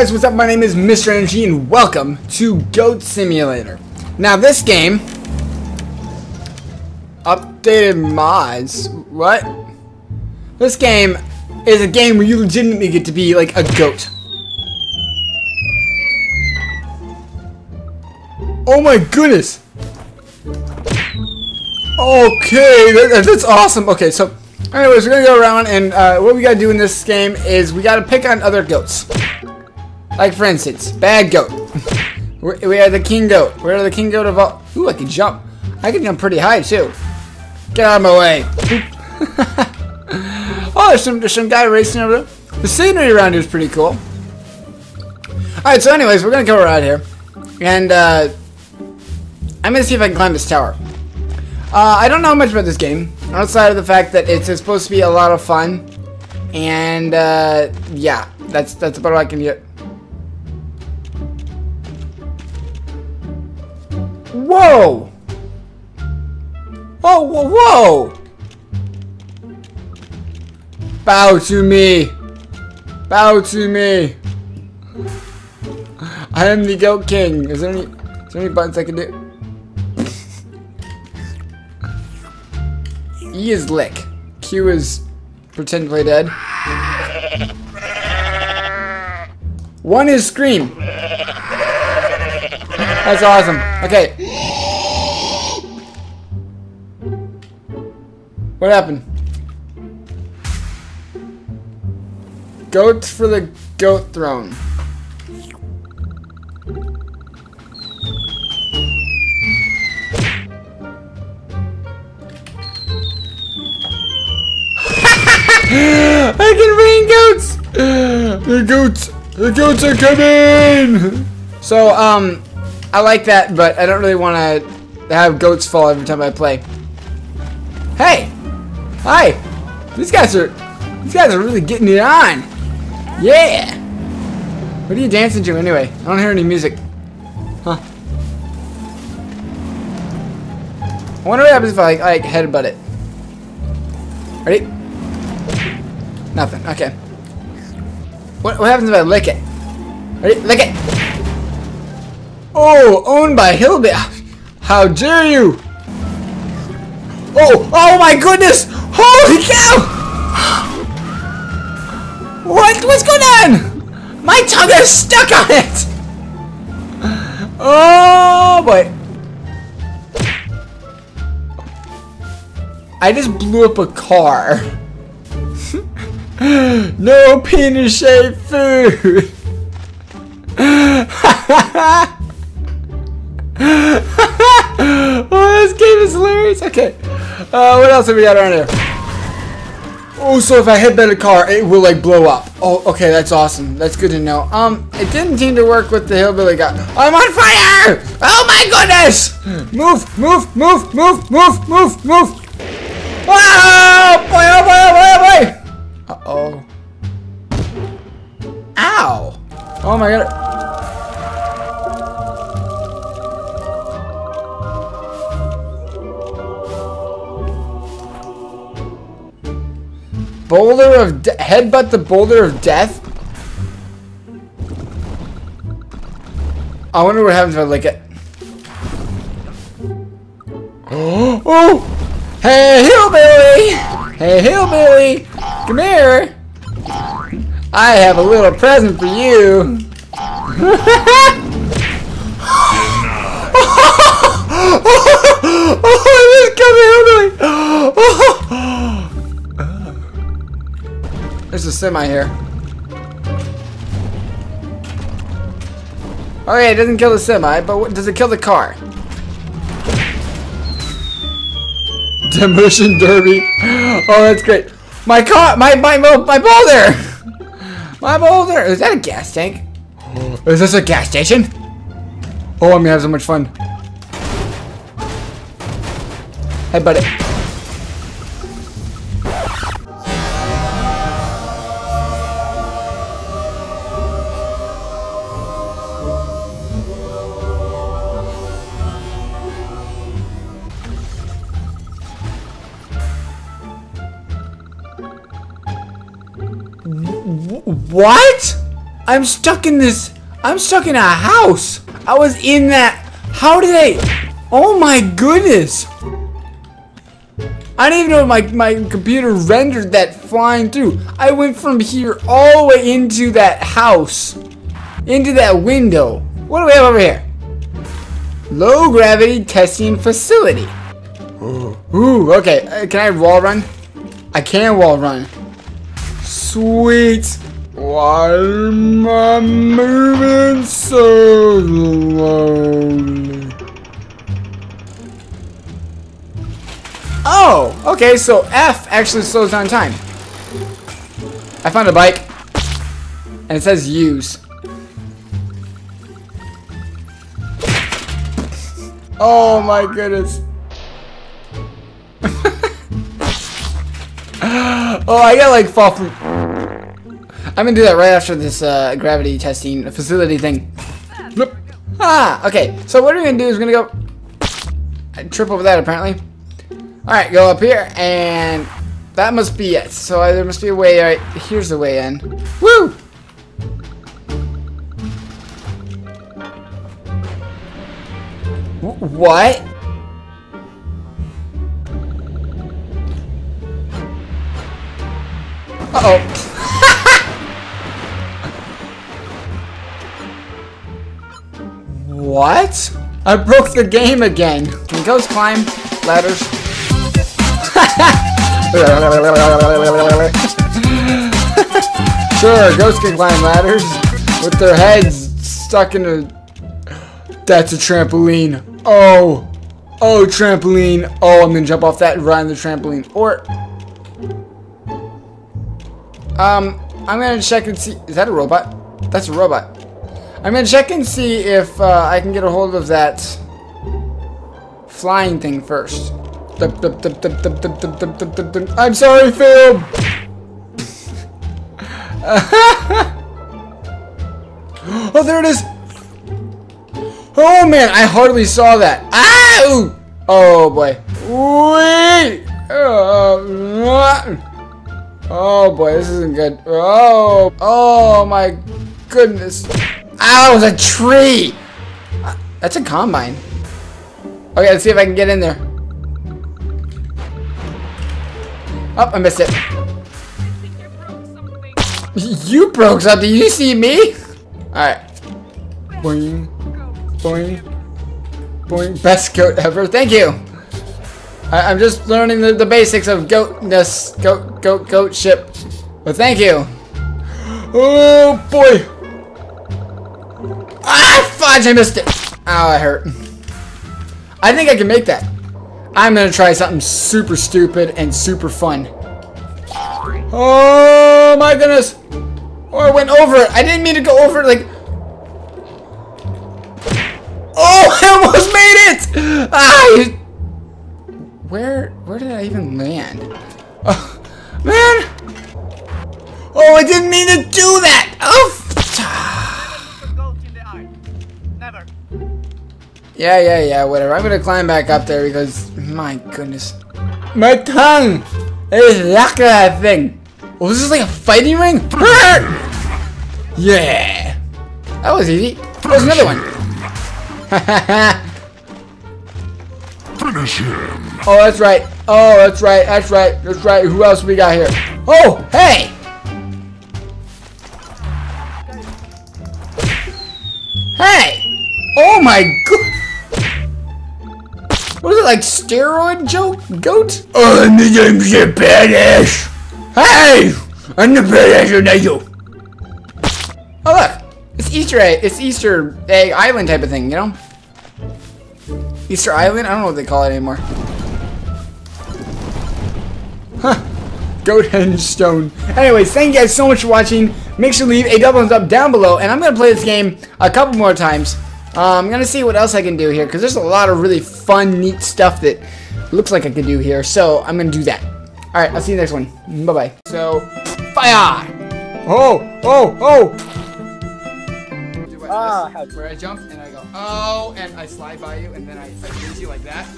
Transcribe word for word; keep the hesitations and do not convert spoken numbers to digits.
guys, what's up? My name is Mister Energy and welcome to Goat Simulator. Now this game... updated mods... what? This game is a game where you legitimately get to be like a goat. Oh my goodness! Okay, that, that's awesome. Okay, so anyways, we're gonna go around and uh, what we gotta do in this game is we gotta pick on other goats. Like for instance, bad goat. We are the king goat. We're the king goat of all. Ooh, I can jump. I can jump pretty high too. Get out of my way. Oh, there's some, there's some guy racing over there. The scenery around here is pretty cool. All right, so anyways, we're gonna go around here, and uh, I'm gonna see if I can climb this tower. Uh, I don't know much about this game, outside of the fact that it's supposed to be a lot of fun, and, uh, yeah, that's, that's about all I can get. Whoa! Whoa, whoa, whoa! Bow to me! Bow to me! I am the Goat King. Is there any, is there any buttons I can do? E is lick. Q is pretend to play dead. One is scream. That's awesome. Okay. What happened? Goats for the goat throne. I can rain goats! The goats! The goats are coming! So, um, I like that, but I don't really want to have goats fall every time I play. Hey! Hi! These guys are, these guys are really getting it on! Yeah! What are you dancing to anyway? I don't hear any music. Huh. I wonder what happens if I, like, like headbutt it. Ready? Nothing. Okay. What, what happens if I lick it? Ready? Lick it! Oh! Owned by Hillbilly! How dare you! Oh! Oh my goodness! Holy cow! What? What's going on? My tongue is stuck on it! Oh boy! I just blew up a car. No penis shaped food. Oh, this game is hilarious. Okay, uh, what else have we got around here? Oh, so if I headbutt a car, it will like blow up. Oh, okay, that's awesome. That's good to know. Um, it didn't seem to work with the hillbilly guy. I'm on fire! Oh my goodness! Move, move, move, move, move, move, move. Oh boy! Oh boy! Oh boy! Oh boy! Uh oh. Ow! Oh my god. Boulder of de- headbutt the boulder of death? I wonder what happens if I lick it. Oh! Hey, hillbilly! Hey, hillbilly! Come here! I have a little present for you! Oh, this coming! There's a semi here. Okay, it doesn't kill the semi, but what, does it kill the car? Demolition derby. Oh, that's great. My car, my, my, my, my boulder! My boulder! Is that a gas tank? Is this a gas station? Oh, I'm gonna have so much fun. Headbutt it. What? I'm stuck in this. I'm stuck in a house. I was in that. How did I? Oh my goodness. I didn't even know my, my computer rendered that flying through. I went from here all the way into that house. Into that window. What do we have over here? Low gravity testing facility. Ooh, ooh okay. Uh, can I wall run? I can wall run. Sweet. Why am I moving so slowly? Oh, okay, so F actually slows down time. I found a bike. And it says use. Oh my goodness. Oh, I gotta like fall from... I'm gonna do that right after this uh, gravity testing facility thing. Nope. Ah, okay. So what we're gonna do is we're gonna go... I trip over that apparently. Alright, go up here, and that must be it. So uh, there must be a way, alright, here's the way in. Woo! W what? Uh-oh. What? I broke the game again. Can ghosts climb ladders? Sure, ghosts can climb ladders with their heads stuck in a... That's a trampoline. Oh. Oh, trampoline. Oh, I'm gonna jump off that and ride the trampoline. Or... Um, I'm gonna check and see... Is that a robot? That's a robot. I'm gonna check and see if uh, I can get a hold of that flying thing first. I'm sorry, Phil! Oh, there it is! Oh man, I hardly saw that. Ah! Ooh. Oh boy. Wait! Oh boy, this isn't good. Oh! Oh my goodness! Ow, it was a tree! Uh, that's a combine. Okay, let's see if I can get in there. Oh, I missed it. You broke something. You see me? Alright. Boing. Boing. Boing. Best goat ever. Thank you. I I'm just learning the, the basics of goatness. Goat, goat, goat ship. But thank you. Oh, boy. Ah, fudge, I missed it. Ow, I hurt. I think I can make that. I'm gonna try something super stupid and super fun. Oh my goodness. Oh, I went over it. I didn't mean to go over it, like... Oh, I almost made it! Ah, Where, where did I even land? Oh, man! Oh, I didn't mean to do that! Oh! Yeah, yeah, yeah, whatever. I'm gonna climb back up there because, my goodness. My tongue is locked in that thing. Oh, this is like a fighting ring? Yeah. That was easy. There's another one. Finish him. Oh, that's right. Oh, that's right. That's right. That's right. Who else we got here? Oh, hey. Hey. Oh my god. What is it, like steroid joke? Goat? Oh, I'm the badass! Hey! I'm the badass of you! Oh look! It's Easter egg, it's Easter egg island type of thing, you know? Easter Island? I don't know what they call it anymore. Huh. Goat and stone. Anyways, thank you guys so much for watching. Make sure to leave a double thumbs up down below, and I'm gonna play this game a couple more times. Uh, I'm gonna see what else I can do here, because there's a lot of really fun, neat stuff that looks like I can do here, so I'm gonna do that. Alright, I'll see you next one. Bye-bye. So, fire! Oh, oh, oh! Ah, where I jump, and I go, oh, and I slide by you, and then I, I use you like that.